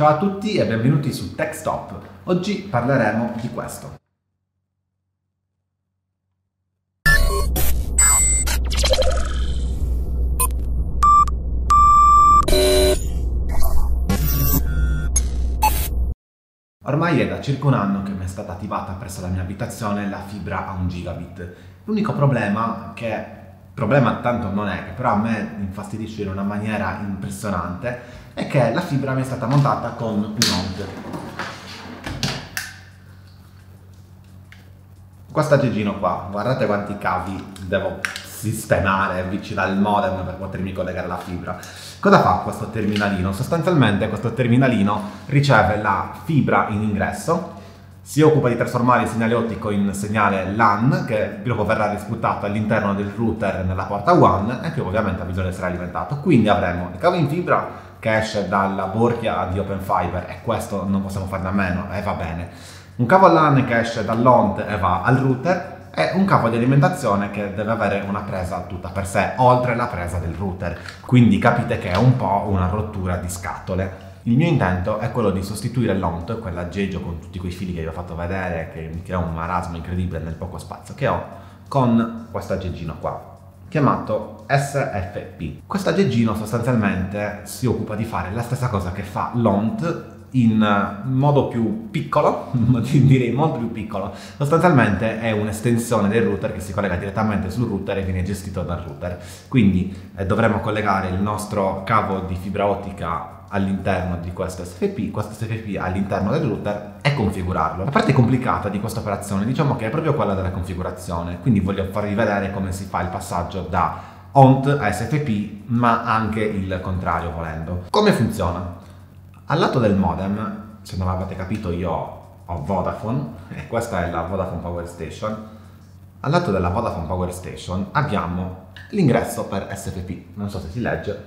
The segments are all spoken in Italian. Ciao a tutti e benvenuti su Tech Stop. Oggi parleremo di questo. Ormai è da circa un anno che mi è stata attivata presso la mia abitazione la fibra a 1 gigabit. L'unico problema tanto non è, che però a me infastidisce in una maniera impressionante, è che la fibra mi è stata montata con un ONT. Questo aggeggino qua, guardate quanti cavi devo sistemare vicino al modem per potermi collegare alla fibra. Cosa fa questo terminalino? Sostanzialmente questo terminalino riceve la fibra in ingresso, si occupa di trasformare il segnale ottico in segnale LAN, che dopo verrà risputato all'interno del router nella porta WAN e che ovviamente ha bisogno di essere alimentato. Quindi avremo il cavo in fibra che esce dalla borchia di Open Fiber, e questo non possiamo farne a meno e va bene, un cavo LAN che esce dall'ONT e va al router, e un cavo di alimentazione che deve avere una presa tutta per sé, oltre la presa del router. Quindi capite che è un po' una rottura di scatole. Il mio intento è quello di sostituire l'ONT, quell'aggeggio con tutti quei fili che vi ho fatto vedere, che mi crea un marasmo incredibile nel poco spazio che ho, con questo aggeggino qua, chiamato SFP. Questo aggeggino sostanzialmente si occupa di fare la stessa cosa che fa l'ONT, in modo più piccolo, direi molto più piccolo. Sostanzialmente è un'estensione del router che si collega direttamente sul router e viene gestito dal router. Quindi dovremo collegare il nostro cavo di fibra ottica all'interno di questo SFP all'interno del router e configurarlo. La parte complicata di questa operazione, diciamo che è proprio quella della configurazione, quindi voglio farvi vedere come si fa il passaggio da ONT a SFP, ma anche il contrario volendo. Come funziona? Al lato del modem, se non l'avete capito, io ho Vodafone e questa è la Vodafone Power Station. Al lato della Vodafone Power Station abbiamo l'ingresso per SFP, non so se si legge.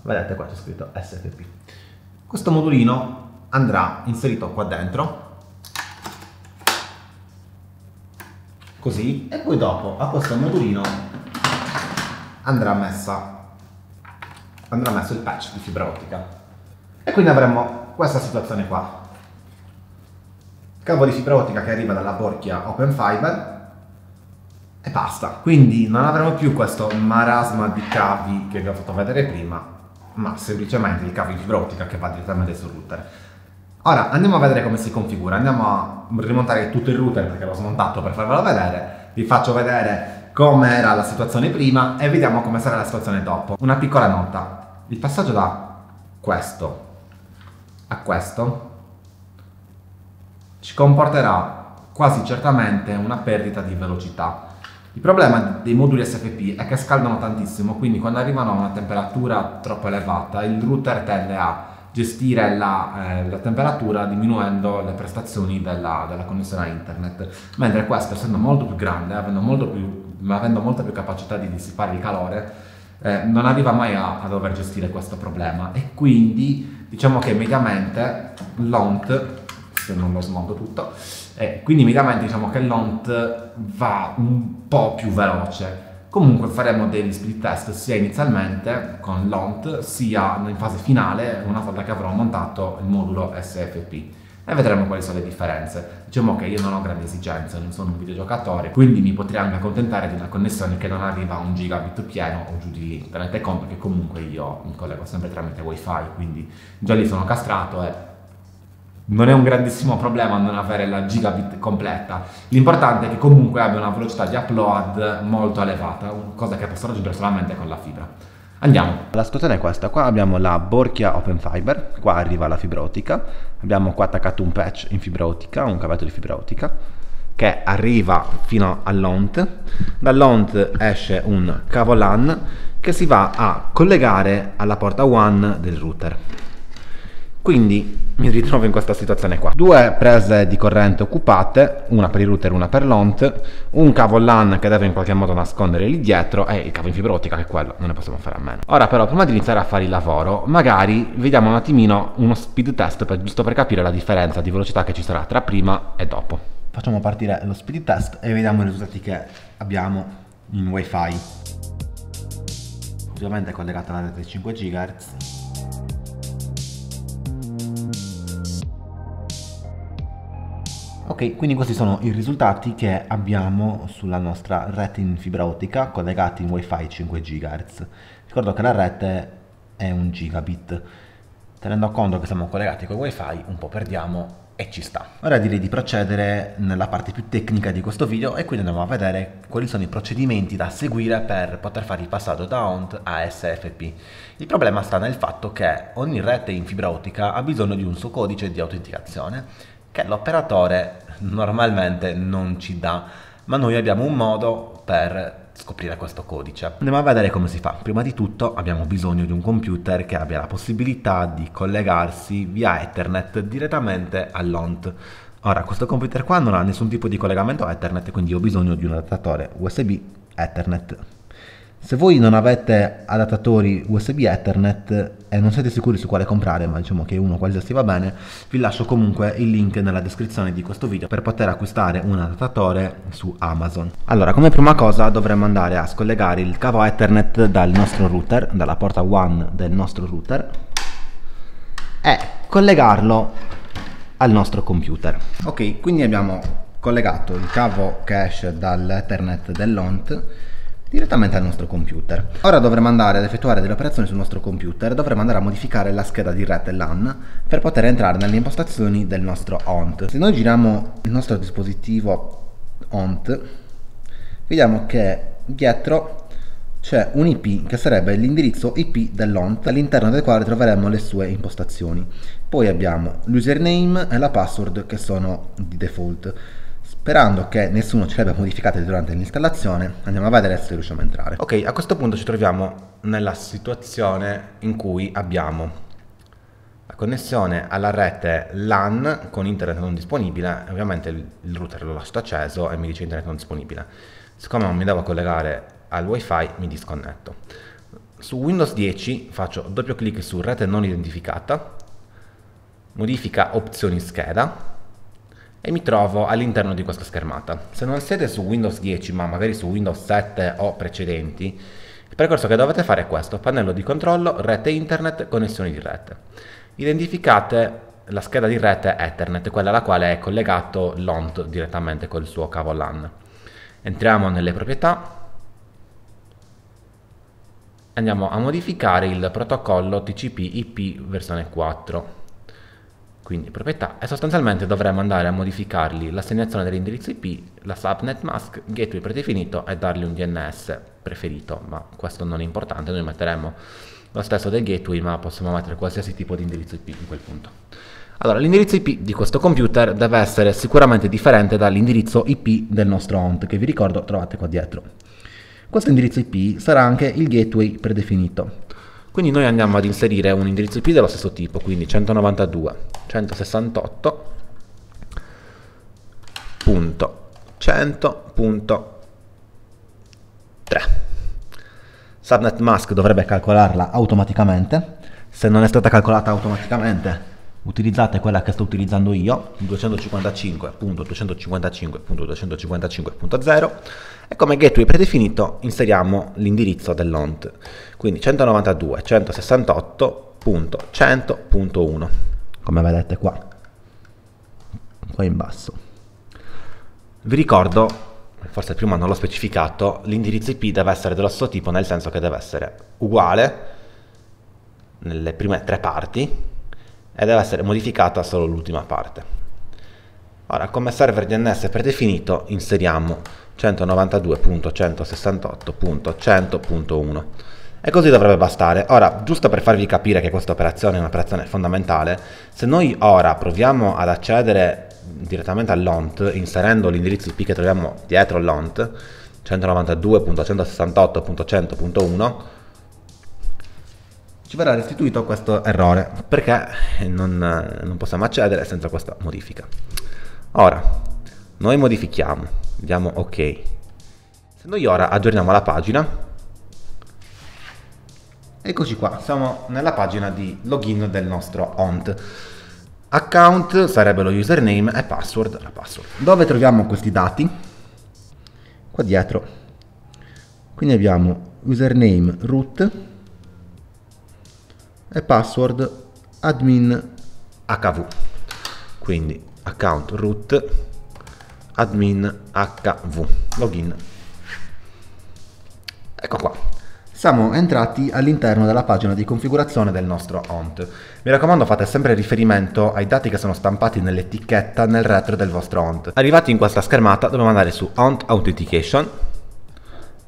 Vedete qua c'è scritto SFP. Questo modulino andrà inserito qua dentro, così, e poi dopo a questo modulino andrà messo il patch di fibra ottica. E quindi avremo questa situazione qua. Cavo di fibra ottica che arriva dalla borchia Open Fiber. E basta. Quindi non avremo più questo marasma di cavi che vi ho fatto vedere prima, ma semplicemente il cavo di fibra ottica che va direttamente sul router. Ora andiamo a vedere come si configura, andiamo a rimontare tutto il router perché l'ho smontato per farvelo vedere, vi faccio vedere com'era la situazione prima e vediamo come sarà la situazione dopo. Una piccola nota, il passaggio da questo a questo ci comporterà quasi certamente una perdita di velocità. Il problema dei moduli SFP è che scaldano tantissimo, quindi quando arrivano a una temperatura troppo elevata il router tende a gestire la temperatura diminuendo le prestazioni della connessione a internet, mentre questo, essendo molto più grande, avendo molta più capacità di dissipare il calore, non arriva mai a dover gestire questo problema, e quindi diciamo che mediamente l'ONT, se non lo smonto tutto, quindi mediamente diciamo che l'ONT va un po' più veloce. Comunque faremo degli split test sia inizialmente con l'ONT sia in fase finale una volta che avrò montato il modulo SFP, e vedremo quali sono le differenze. Diciamo che io non ho grandi esigenze, non sono un videogiocatore, quindi mi potrei anche accontentare di una connessione che non arriva a 1 gigabit pieno o giù di internet com, perché comunque io mi collego sempre tramite wifi, quindi già lì sono castrato e non è un grandissimo problema non avere la gigabit completa. L'importante è che comunque abbia una velocità di upload molto elevata, cosa che posso raggiungere solamente con la fibra. Andiamo. La situazione è questa, qua abbiamo la borchia Open Fiber, qua arriva la fibra ottica, abbiamo qua attaccato un patch in fibra ottica, un cavetto di fibra ottica, che arriva fino all'ONT, dall'ONT esce un cavo LAN che si va a collegare alla porta WAN del router. Quindi mi ritrovo in questa situazione qua. Due prese di corrente occupate, una per il router e una per l'ONT, un cavo LAN che deve in qualche modo nascondere lì dietro e il cavo in fibra ottica, che quello non ne possiamo fare a meno. Ora però, prima di iniziare a fare il lavoro, magari vediamo un attimino uno speed test, giusto per capire la differenza di velocità che ci sarà tra prima e dopo. Facciamo partire lo speed test e vediamo i risultati che abbiamo in wifi. Ovviamente è collegata alla rete 5 GHz. Ok, quindi questi sono i risultati che abbiamo sulla nostra rete in fibra ottica collegati in Wi-Fi 5 GHz. Ricordo che la rete è un gigabit. Tenendo conto che siamo collegati con Wi-Fi, un po' perdiamo e ci sta. Ora direi di procedere nella parte più tecnica di questo video e quindi andiamo a vedere quali sono i procedimenti da seguire per poter fare il passaggio da ONT a SFP. Il problema sta nel fatto che ogni rete in fibra ottica ha bisogno di un suo codice di autenticazione che l'operatore normalmente non ci dà, ma noi abbiamo un modo per scoprire questo codice. Andiamo a vedere come si fa. Prima di tutto abbiamo bisogno di un computer che abbia la possibilità di collegarsi via Ethernet direttamente all'ONT. Ora, questo computer qua non ha nessun tipo di collegamento Ethernet, quindi ho bisogno di un adattatore USB Ethernet. Se voi non avete adattatori USB Ethernet e non siete sicuri su quale comprare, ma diciamo che uno qualsiasi va bene, vi lascio comunque il link nella descrizione di questo video per poter acquistare un adattatore su Amazon. Allora, come prima cosa dovremmo andare a scollegare il cavo Ethernet dal nostro router, dalla porta WAN del nostro router, e collegarlo al nostro computer. Ok, quindi abbiamo collegato il cavo che esce dall'Ethernet dell'ONT direttamente al nostro computer. Ora dovremo andare ad effettuare delle operazioni sul nostro computer, dovremo andare a modificare la scheda di rete LAN per poter entrare nelle impostazioni del nostro ONT. Se noi giriamo il nostro dispositivo ONT, vediamo che dietro c'è un IP che sarebbe l'indirizzo IP dell'ONT, all'interno del quale troveremo le sue impostazioni. Poi abbiamo l'username e la password che sono di default. Sperando che nessuno ce le abbia modificate durante l'installazione, andiamo a vedere se riusciamo a entrare. Ok, a questo punto ci troviamo nella situazione in cui abbiamo la connessione alla rete LAN con internet non disponibile. Ovviamente il router lo lascio acceso e mi dice internet non disponibile. Siccome non mi devo collegare al wifi, mi disconnetto. Su Windows 10 faccio doppio clic su rete non identificata, modifica opzioni scheda, e mi trovo all'interno di questa schermata. Se non siete su Windows 10, ma magari su Windows 7 o precedenti, il percorso che dovete fare è questo: pannello di controllo, rete internet, connessioni di rete. Identificate la scheda di rete Ethernet, quella alla quale è collegato l'ONT direttamente col suo cavo LAN. Entriamo nelle proprietà. Andiamo a modificare il protocollo TCP IP versione 4. Quindi proprietà, e sostanzialmente dovremmo andare a modificargli l'assegnazione dell'indirizzo IP, la subnet mask, gateway predefinito e dargli un DNS preferito, ma questo non è importante, noi metteremo lo stesso del gateway, ma possiamo mettere qualsiasi tipo di indirizzo IP in quel punto. Allora, l'indirizzo IP di questo computer deve essere sicuramente differente dall'indirizzo IP del nostro ONT, che vi ricordo trovate qua dietro. Questo indirizzo IP sarà anche il gateway predefinito. Quindi noi andiamo ad inserire un indirizzo IP dello stesso tipo, quindi 192.168.100.3. Subnet mask dovrebbe calcolarla automaticamente. Se non è stata calcolata automaticamente, utilizzate quella che sto utilizzando io, 255.255.255.0, e come gateway predefinito inseriamo l'indirizzo dell'ONT, quindi 192.168.100.1, come vedete qua in basso. Vi ricordo, forse prima non l'ho specificato, l'indirizzo IP deve essere dello stesso tipo, nel senso che deve essere uguale nelle prime tre parti e deve essere modificata solo l'ultima parte. Ora, come server DNS predefinito inseriamo 192.168.100.1 e così dovrebbe bastare. Ora, giusto per farvi capire che questa operazione è un'operazione fondamentale, se noi ora proviamo ad accedere direttamente all'ONT inserendo l'indirizzo IP che troviamo dietro l'ONT, 192.168.100.1, ci verrà restituito questo errore perché non possiamo accedere senza questa modifica. Ora noi modifichiamo, diamo ok. Se noi ora aggiorniamo la pagina, eccoci qua, siamo nella pagina di login del nostro ONT. Account sarebbe lo username e password la password. Dove troviamo questi dati? Qua dietro. Quindi abbiamo username root e password admin hv, quindi account root admin hv, login. Ecco qua, siamo entrati all'interno della pagina di configurazione del nostro ONT. Mi raccomando, fate sempre riferimento ai dati che sono stampati nell'etichetta nel retro del vostro ONT. Arrivati in questa schermata dobbiamo andare su ONT Authentication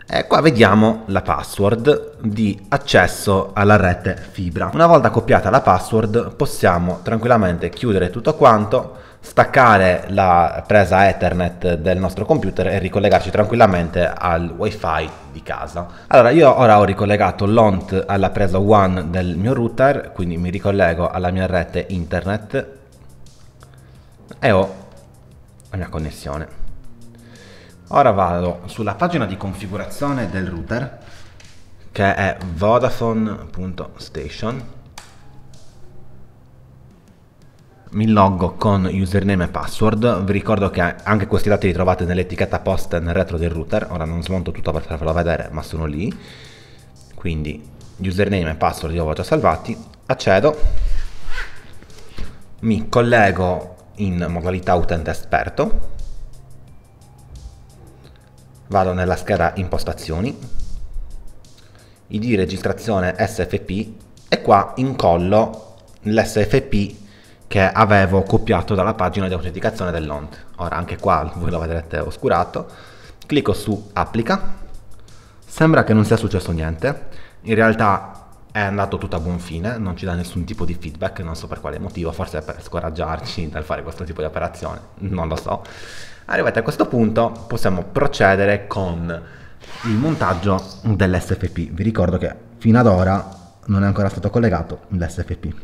e qua vediamo la password di accesso alla rete fibra. Una volta copiata la password possiamo tranquillamente chiudere tutto quanto, staccare la presa Ethernet del nostro computer e ricollegarci tranquillamente al Wi-Fi di casa. Allora, io ora ho ricollegato l'ONT alla presa WAN del mio router, quindi mi ricollego alla mia rete internet e ho la mia connessione. Ora vado sulla pagina di configurazione del router, che è Vodafone Station. Mi loggo con username e password. Vi ricordo che anche questi dati li trovate nell'etichetta post nel retro del router. Ora non smonto tutto per farvelo vedere, ma sono lì. Quindi username e password li avevo già salvati. Accedo, mi collego in modalità utente esperto, vado nella scheda impostazioni, ID registrazione SFP e qua incollo l'SFP che avevo copiato dalla pagina di autenticazione dell'ONT. Ora anche qua voi lo vedrete oscurato. Clicco su applica. Sembra che non sia successo niente, in realtà è andato tutto a buon fine, non ci dà nessun tipo di feedback, non so per quale motivo, forse per scoraggiarci dal fare questo tipo di operazione, non lo so. Arrivati a questo punto possiamo procedere con il montaggio dell'SFP. Vi ricordo che fino ad ora non è ancora stato collegato l'SFP,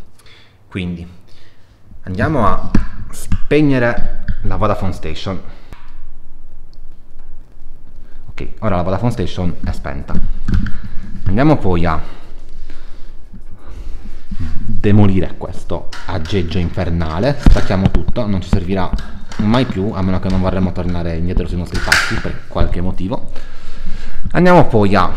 quindi andiamo a spegnere la Vodafone Station. Ok, ora la Vodafone Station è spenta. Andiamo poi a demolire questo aggeggio infernale. Stacchiamo tutto, non ci servirà mai più, a meno che non vorremmo tornare indietro sui nostri passi per qualche motivo. Andiamo poi a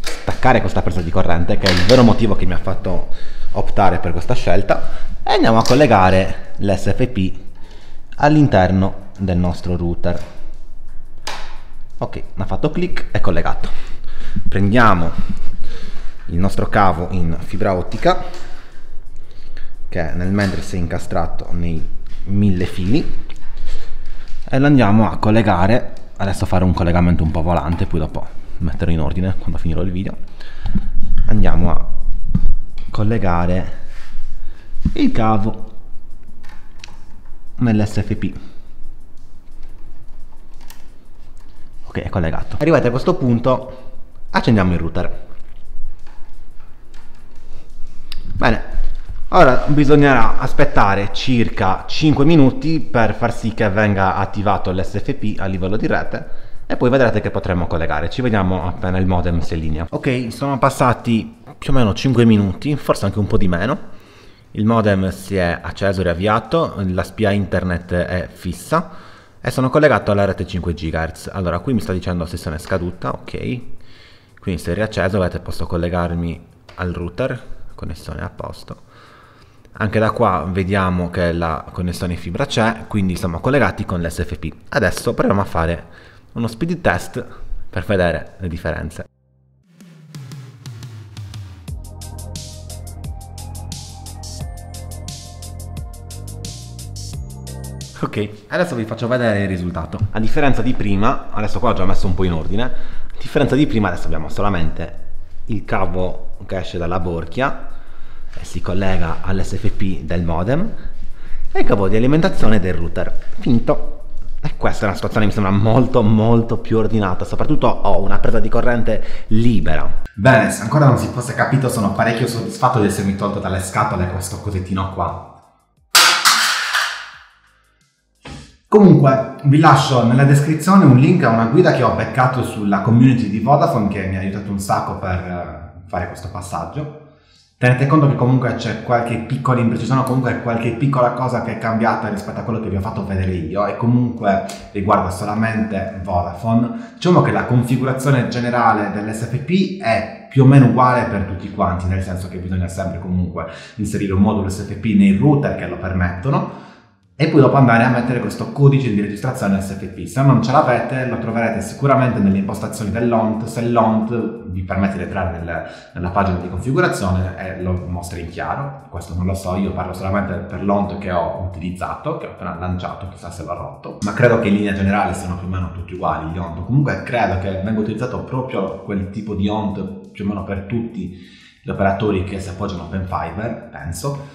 staccare questa presa di corrente, che è il vero motivo che mi ha fatto optare per questa scelta, e andiamo a collegare l'SFP all'interno del nostro router. Ok, ha fatto clic, è collegato. Prendiamo il nostro cavo in fibra ottica, che nel mentre si è incastrato nei 1000 fili, e lo andiamo a collegare. Adesso farò un collegamento un po' volante, poi dopo metterò in ordine quando finirò il video. Andiamo a collegare il cavo nell'SFP. Ok, è collegato. Arrivati a questo punto accendiamo il router. Bene, ora bisognerà aspettare circa 5 minuti per far sì che venga attivato l'SFP a livello di rete e poi vedrete che potremo collegare. Ci vediamo appena il modem sia in linea. Ok, sono passati più o meno 5 minuti, forse anche un po' di meno. Il modem si è acceso e riavviato, la spia internet è fissa e sono collegato alla rete 5 GHz. Allora, qui mi sta dicendo sessione scaduta, ok. Quindi se è riacceso, vedete, posso collegarmi al router, connessione a posto. Anche da qua vediamo che la connessione fibra c'è, quindi siamo collegati con l'SFP. Adesso proviamo a fare uno speed test per vedere le differenze. Ok, adesso vi faccio vedere il risultato. A differenza di prima, adesso qua ho già messo un po' in ordine, a differenza di prima adesso abbiamo solamente il cavo che esce dalla borchia e si collega all'SFP del modem e il cavo di alimentazione del router. Finito. E questa è una situazione che mi sembra molto più ordinata, soprattutto ho una presa di corrente libera. Bene, se ancora non si fosse capito, sono parecchio soddisfatto di essermi tolto dalle scatole questo cosettino qua. Comunque vi lascio nella descrizione un link a una guida che ho beccato sulla community di Vodafone, che mi ha aiutato un sacco per fare questo passaggio. Tenete conto che comunque c'è qualche piccola imprecisione o comunque qualche piccola cosa che è cambiata rispetto a quello che vi ho fatto vedere io, e comunque riguarda solamente Vodafone. Diciamo che la configurazione generale dell'SFP è più o meno uguale per tutti quanti, nel senso che bisogna sempre comunque inserire un modulo SFP nei router che lo permettono, e poi dopo andare a mettere questo codice di registrazione SFP. Se non ce l'avete lo troverete sicuramente nelle impostazioni dell'ONT, se l'ONT vi permette di entrare nella pagina di configurazione e lo mostra in chiaro. Questo non lo so, io parlo solamente per l'ONT che ho utilizzato, che ho appena lanciato, chissà se l'ho rotto, ma credo che in linea generale siano più o meno tutti uguali gli ONT. Comunque credo che venga utilizzato proprio quel tipo di ONT più o meno per tutti gli operatori che si appoggiano a Open Fiber, penso.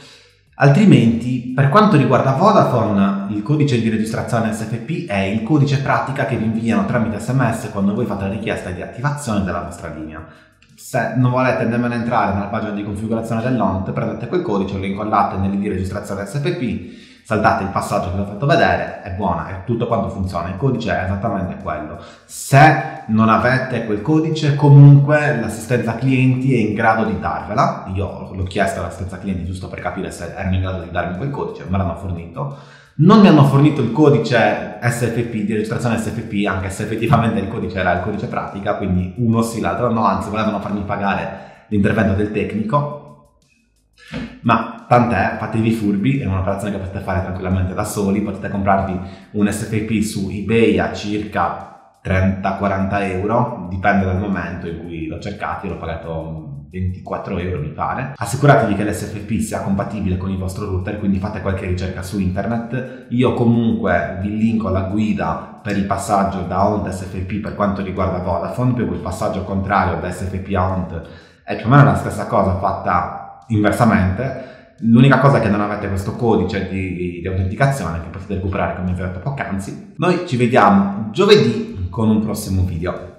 Altrimenti, per quanto riguarda Vodafone, il codice di registrazione SFP è il codice pratica che vi inviano tramite SMS quando voi fate la richiesta di attivazione della vostra linea. Se non volete nemmeno entrare nella pagina di configurazione dell'ONT, prendete quel codice, lo incollate nell'ID di registrazione SFP, saltate il passaggio che vi ho fatto vedere, è buona, è tutto quanto funziona, il codice è esattamente quello. Se non avete quel codice, comunque l'assistenza clienti è in grado di darvela. Io l'ho chiesto all'assistenza clienti giusto per capire se erano in grado di darmi quel codice, me l'hanno fornito. Non mi hanno fornito il codice SFP, di registrazione SFP, anche se effettivamente il codice era il codice pratica, quindi uno sì, l'altro no, anzi volevano farmi pagare l'intervento del tecnico. Ma tant'è, fatevi furbi, è un'operazione che potete fare tranquillamente da soli, potete comprarvi un SFP su eBay a circa 30-40 euro, dipende dal momento in cui l'ho cercato, io l'ho pagato 24 euro mi pare. Assicuratevi che l'SFP sia compatibile con il vostro router, quindi fate qualche ricerca su internet. Io comunque vi linko la guida per il passaggio da ONT a SFP per quanto riguarda Vodafone, perché il passaggio contrario da SFP a ONT è più o meno la stessa cosa fatta inversamente. L'unica cosa è che non avete questo codice di autenticazione che potete recuperare come vi ho detto poc'anzi. Noi ci vediamo giovedì con un prossimo video.